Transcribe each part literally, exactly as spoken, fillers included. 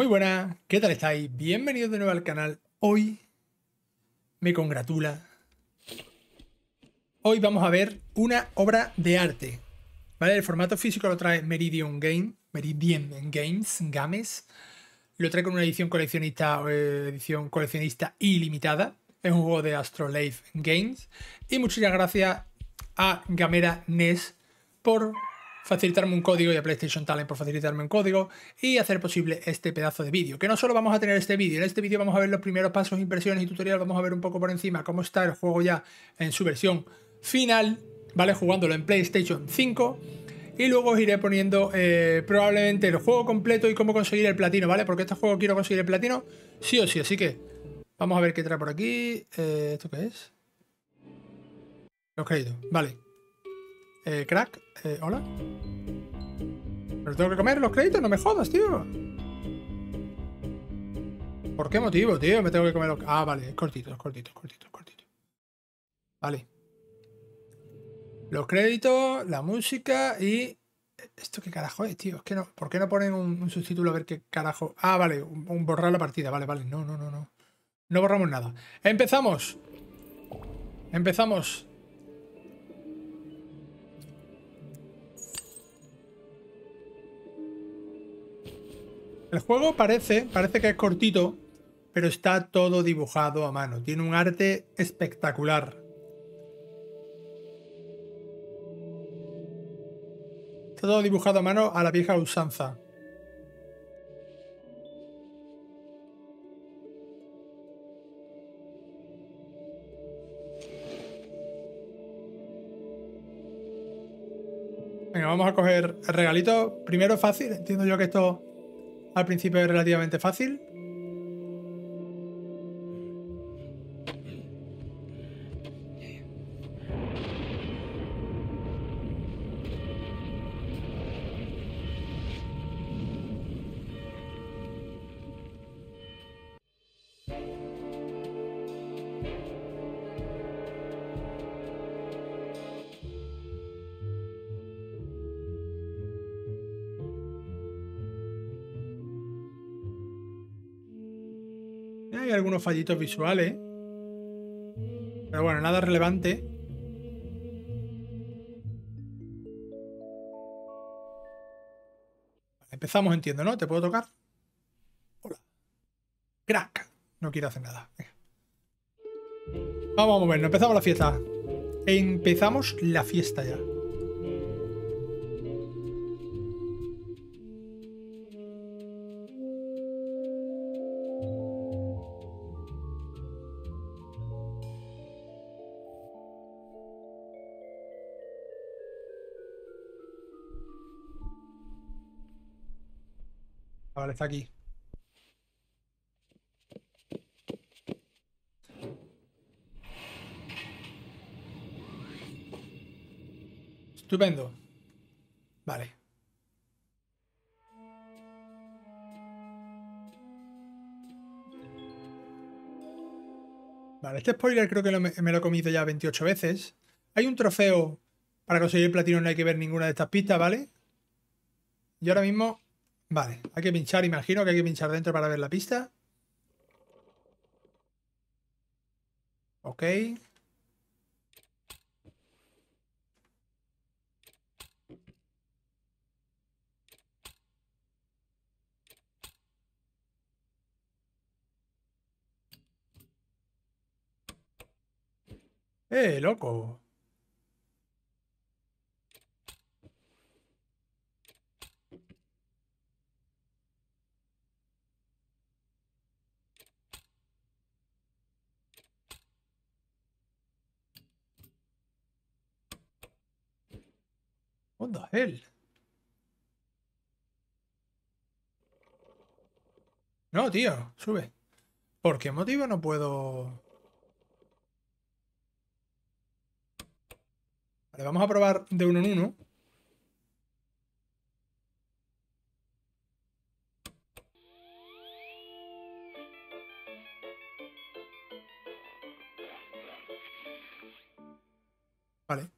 Muy buenas, ¿qué tal estáis? Bienvenidos de nuevo al canal. Hoy me congratula. Hoy vamos a ver una obra de arte, ¿vale? El formato físico lo trae Meridian Game, Meridian Games, Games. Lo trae con una edición coleccionista, edición coleccionista ilimitada. Es un juego de Astrolife Games. Y muchas gracias a Gamera Ness por facilitarme un código y a PlayStation Talent por facilitarme un código y hacer posible este pedazo de vídeo. Que no solo vamos a tener este vídeo, en este vídeo vamos a ver los primeros pasos, impresiones y tutorial, vamos a ver un poco por encima cómo está el juego ya en su versión final, ¿vale? Jugándolo en PlayStation cinco y luego os iré poniendo eh, probablemente el juego completo y cómo conseguir el platino, ¿vale? Porque este juego quiero conseguir el platino sí o sí, así que vamos a ver qué trae por aquí. Eh, ¿Esto qué es? Los créditos, vale. Eh, crack, eh, hola. ¿Pero tengo que comer los créditos? No me jodas, tío. ¿Por qué motivo, tío? Me tengo que comer los... Ah, vale, es cortito, es cortito, es cortito, es cortito. Vale. Los créditos, la música y... ¿Esto qué carajo es, tío? Es que no... ¿Por qué no ponen un, un subtítulo a ver qué carajo? Ah, vale, un, un borrar la partida, vale, vale. No, no, no, no. No borramos nada. Empezamos. Empezamos. El juego parece, parece que es cortito, pero está todo dibujado a mano. Tiene un arte espectacular. Está todo dibujado a mano a la vieja usanza. Venga, vamos a coger el regalito. Primero fácil, entiendo yo que esto... Al principio es relativamente fácil. Hay algunos fallitos visuales, pero bueno, nada relevante. Empezamos, entiendo, ¿no? ¿Te puedo tocar? Hola. Crack. No quiero hacer nada. Venga. Vamos a movernos. Empezamos la fiesta. Empezamos la fiesta ya. Vale, está aquí. Estupendo. Vale. Vale, este spoiler creo que lo me, me lo he comido ya veintiocho veces. Hay un trofeo para conseguir el platino, no hay que ver ninguna de estas pistas, ¿vale? Y ahora mismo... Vale, hay que pinchar, imagino que hay que pinchar dentro para ver la pista. Ok. ¡Eh, loco! What the hell? No, tío, sube. ¿Por qué motivo no puedo...? Vale, vamos a probar de uno en uno. Vale.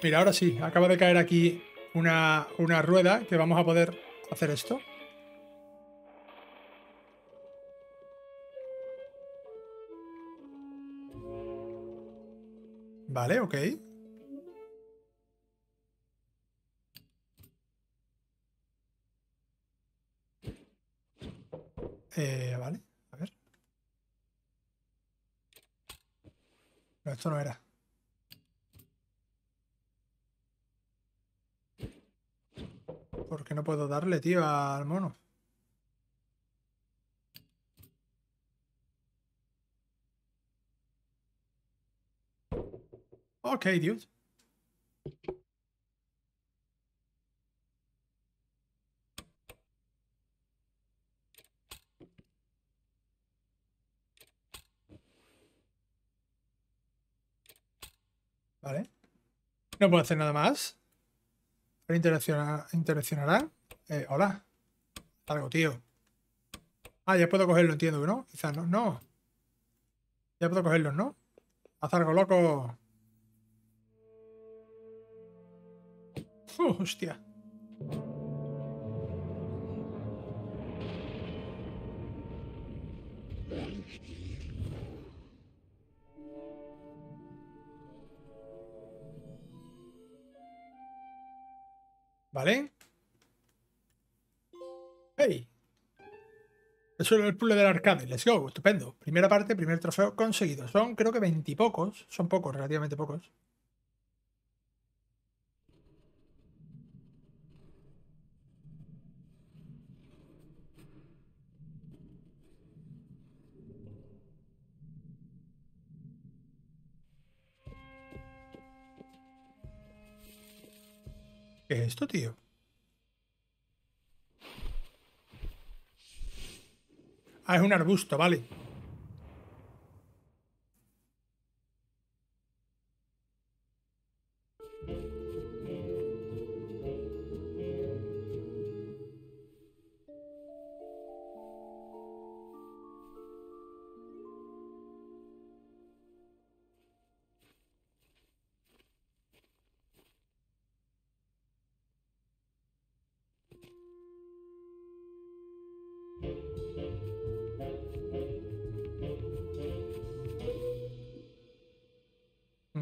Mira, ahora sí, acaba de caer aquí una, una rueda que vamos a poder hacer esto. Vale, ok. Eh, vale, a ver. No, esto no era. ¿Por qué no puedo darle, tío, al mono? Ok, dude. Vale. No puedo hacer nada más. Interaccionar, interaccionará. Eh, hola. Algo, tío. Ah, ya puedo cogerlo, entiendo, ¿no? Quizás no. No. Ya puedo cogerlo, ¿no? Haz algo, loco. Uh, hostia. ¿Vale? ¡Hey! Eso es el puzzle del arcade. ¡Let's go! Estupendo. Primera parte, primer trofeo conseguido. Son, creo que veintipocos. Son pocos, relativamente pocos. ¿Qué es esto, tío? Ah, es un arbusto, vale.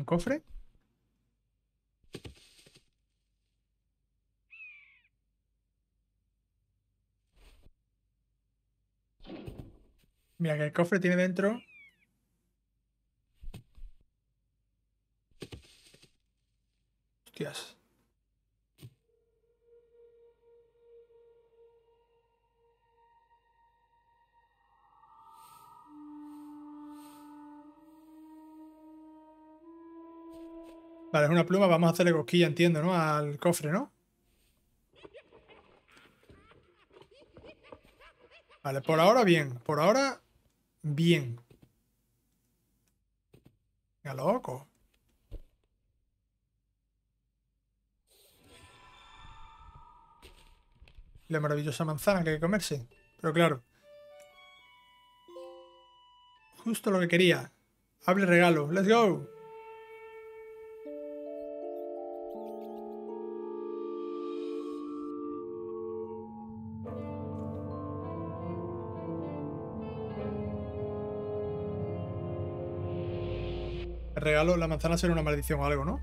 ¿Cofre? Mira que el cofre tiene dentro. Hostias. Vale, es una pluma, vamos a hacerle cosquilla, entiendo, ¿no? Al cofre, ¿no? Vale, por ahora bien, por ahora bien. ¡Qué loco! La maravillosa manzana que hay que comerse, pero claro. Justo lo que quería. Hable regalo, let's go. Regalo, la manzana será una maldición o algo, ¿no?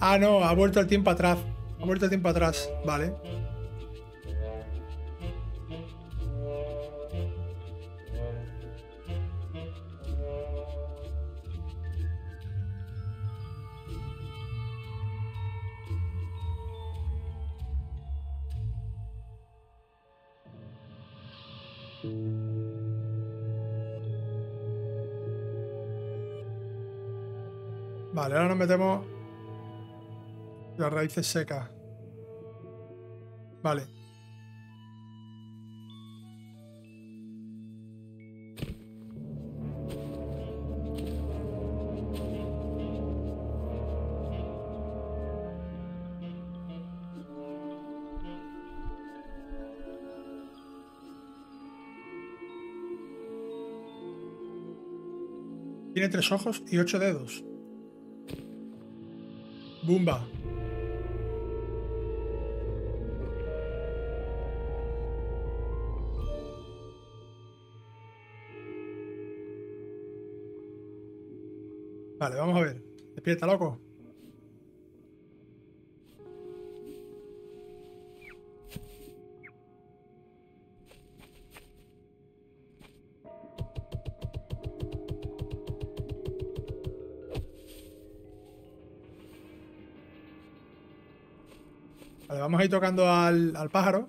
Ah, no, ha vuelto el tiempo atrás. Ha vuelto el tiempo atrás, vale. Vale, ahora nos metemos las raíces secas. Vale. Tiene tres ojos y ocho dedos. Bumba. Vale, vamos a ver. Despierta, loco. Vale, vamos a ir tocando al, al pájaro.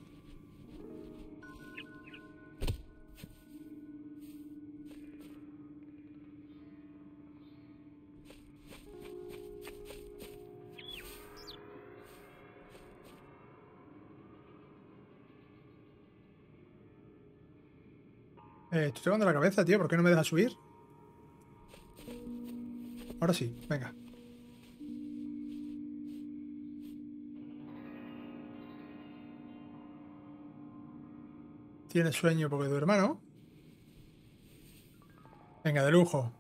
Eh, estoy tocando la cabeza, tío. ¿Por qué no me deja subir? Ahora sí, venga. Tienes sueño porque tu hermano. Venga, de lujo.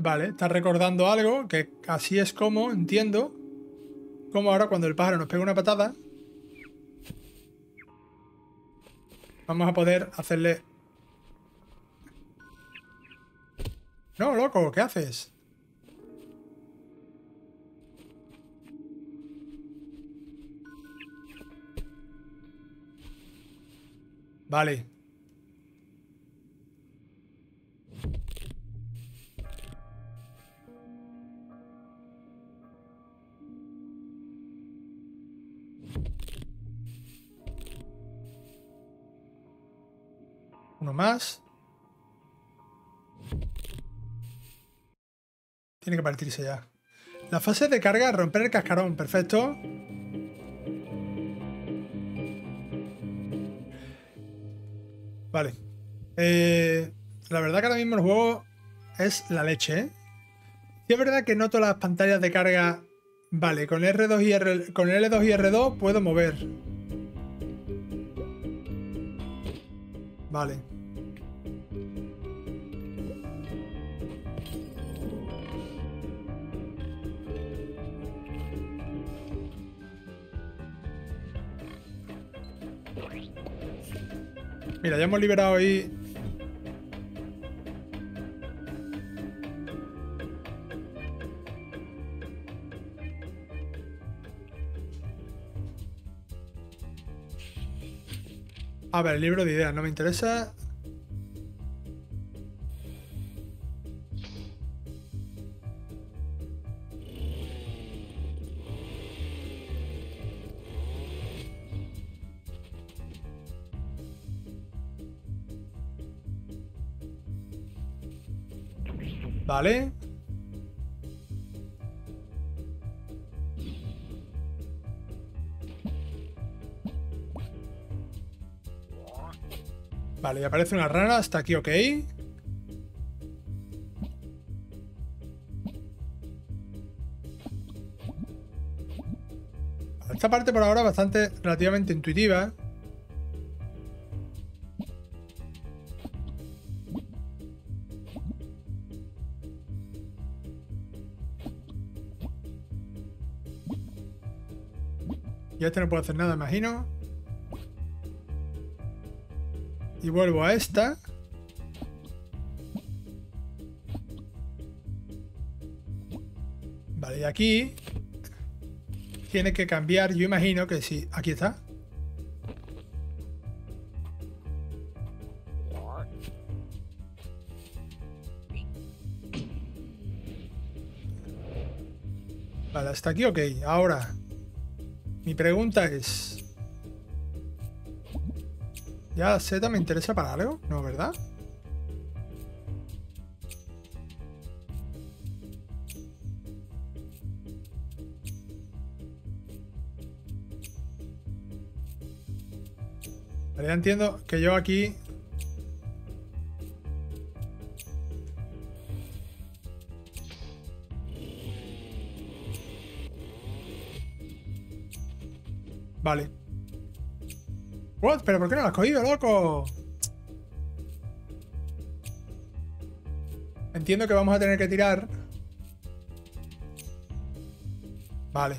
Vale, está recordando algo, que así es como, entiendo, como ahora cuando el pájaro nos pega una patada, vamos a poder hacerle... No, loco, ¿qué haces? Vale. Uno más. Tiene que partirse ya. La fase de carga, romper el cascarón. Perfecto. Vale. Eh, la verdad que ahora mismo el juego es la leche, ¿eh? Sí, es verdad que noto las pantallas de carga. Vale, con R dos y R... con L dos y R dos puedo mover. Vale. Mira, ya hemos liberado ahí. A ver, el libro de ideas no me interesa. Vale. Vale, y aparece una rana, hasta aquí, ok. Esta parte por ahora bastante relativamente intuitiva. Y este no puedo hacer nada, imagino. Y vuelvo a esta. Vale, y aquí tiene que cambiar, yo imagino que sí. Aquí está. Vale, hasta aquí, ok. Ahora, mi pregunta es... ¿Ya Z me interesa para algo? No, ¿verdad? Vale, ya entiendo que yo aquí... Vale. What? ¿Pero por qué no lo has cogido, loco? Entiendo que vamos a tener que tirar. Vale.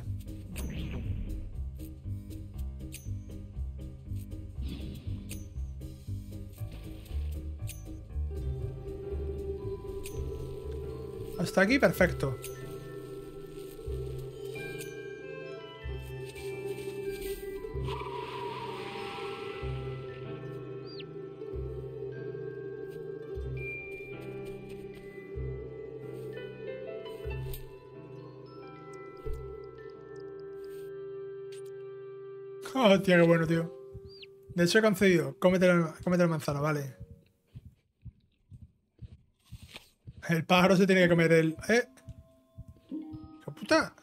Hasta aquí, perfecto. Hostia, qué bueno, tío. De hecho, he concedido. Cómete la, cómete la manzana, vale. El pájaro se tiene que comer el... ¡Eh! ¡Qué puta!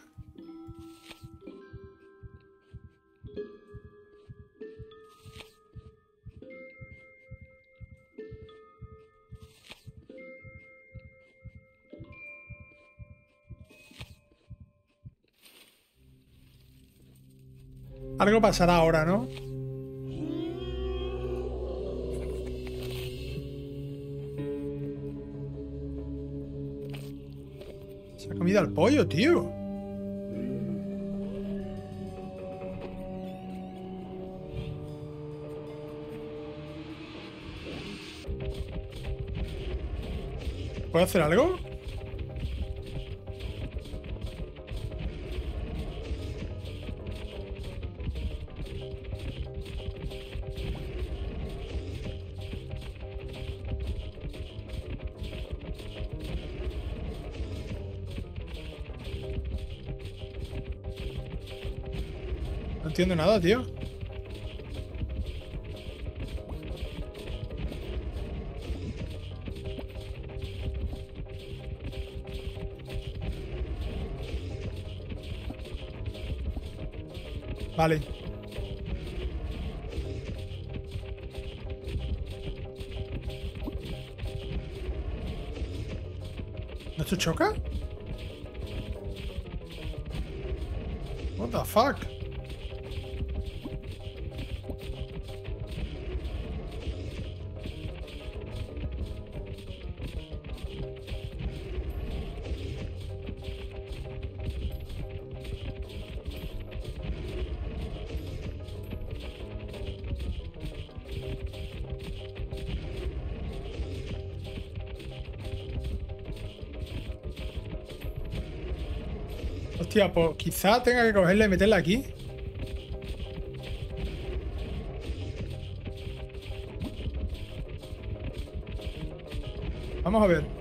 Algo pasará ahora, ¿no? Se ha comido al pollo, tío. ¿Puedo hacer algo? No entiendo nada, tío. Vale. ¿No te choca? What the fuck? Hostia, pues quizá tenga que cogerla y meterla aquí. Vamos a ver.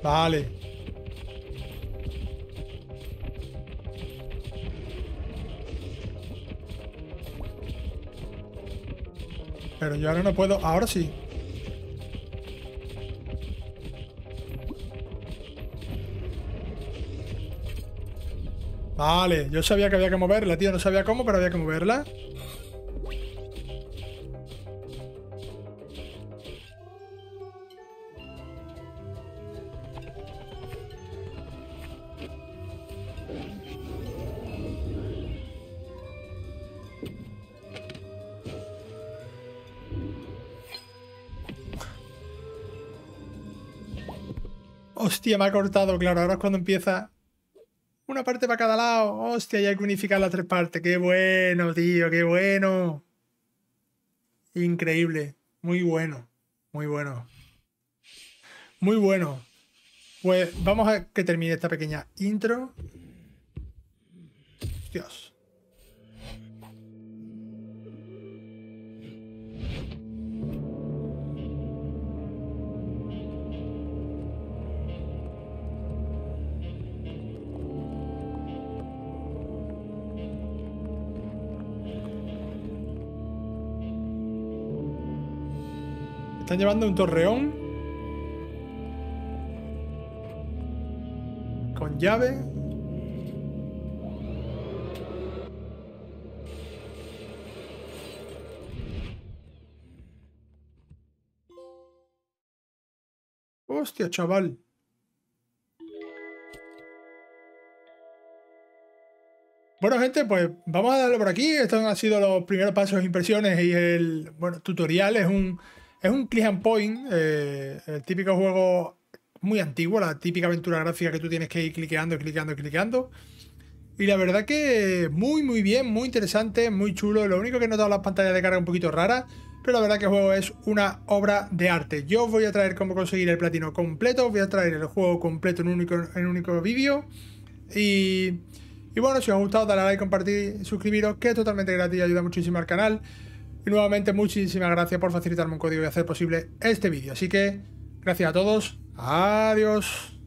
Vale. Pero yo ahora no puedo... Ahora sí. Vale. Yo sabía que había que moverla, tío. No sabía cómo, pero había que moverla. Hostia, me ha cortado, claro, ahora es cuando empieza una parte para cada lado. Hostia, y hay que unificar las tres partes. Qué bueno, tío, qué bueno. Increíble. Muy bueno, muy bueno. Muy bueno. Pues vamos a que termine esta pequeña intro. Dios. Están llevando un torreón. llave. Hostia, chaval. Bueno, gente, pues vamos a darlo por aquí. Estos han sido los primeros pasos, impresiones y el bueno, tutorial. Es un, es un click and point, eh, el típico juego muy antiguo, la típica aventura gráfica que tú tienes que ir cliqueando, cliqueando, cliqueando. Y la verdad que muy, muy bien, muy interesante, muy chulo. Lo único que he notado, las pantallas de carga un poquito raras, pero la verdad que el juego es una obra de arte. Yo os voy a traer cómo conseguir el platino completo, os voy a traer el juego completo en un único, en un único vídeo. Y... Y bueno, si os ha gustado, dale a like, compartir, suscribiros, que es totalmente gratis y ayuda muchísimo al canal. Y nuevamente, muchísimas gracias por facilitarme un código y hacer posible este vídeo. Así que, gracias a todos. Adiós.